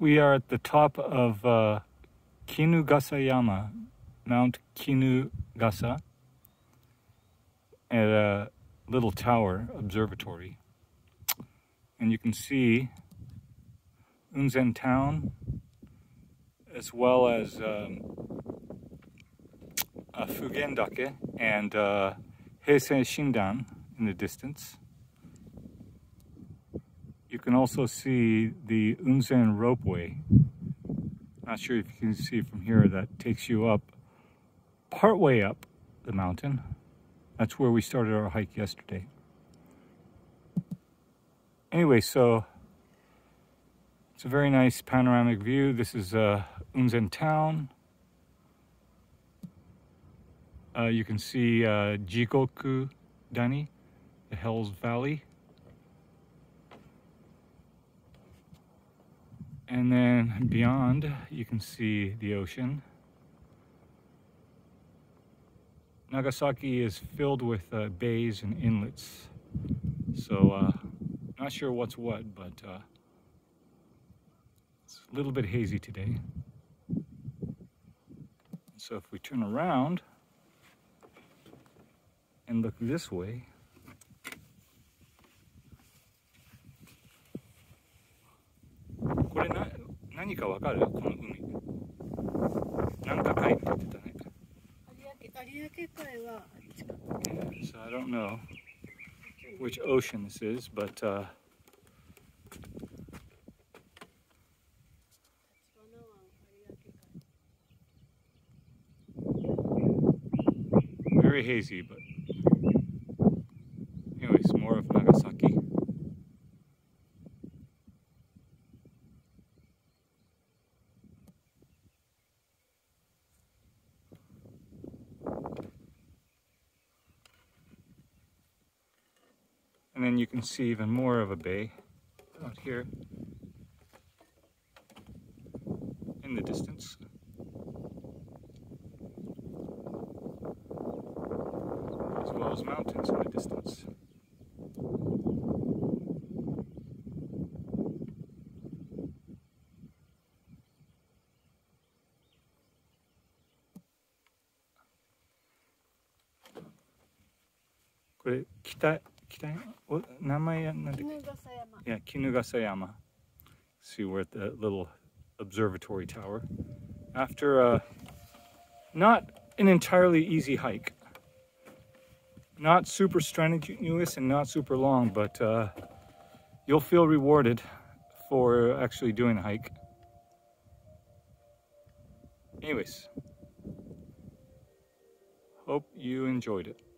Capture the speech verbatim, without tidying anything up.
We are at the top of uh, Kinugasayama, Mount Kinugasa, at a little tower observatory. And you can see Unzen town, as well as um, uh, Fugendake and uh, Heisei Shinzan in the distance. You can also see the Unzen ropeway. Not sure if you can see from here, that takes you up, partway up the mountain. That's where we started our hike yesterday. Anyway, so it's a very nice panoramic view. This is uh, Unzen town. Uh, you can see uh, Jikoku Dani, the Hell's Valley. And then beyond, you can see the ocean. Nagasaki is filled with uh, bays and inlets. So, uh, not sure what's what, but uh, it's a little bit hazy today. So if we turn around and look this way, yeah, so I don't know which ocean this is, but uh, very hazy, but anyways, more of Nagasaki. And then you can see even more of a bay out here in the distance. As well as mountains in the distance. This is What, Kinugasayama. Yeah, Kinugasayama. See, we're at the little observatory tower. After a, not an entirely easy hike. Not super strenuous and not super long, but uh, you'll feel rewarded for actually doing a hike. Anyways, hope you enjoyed it.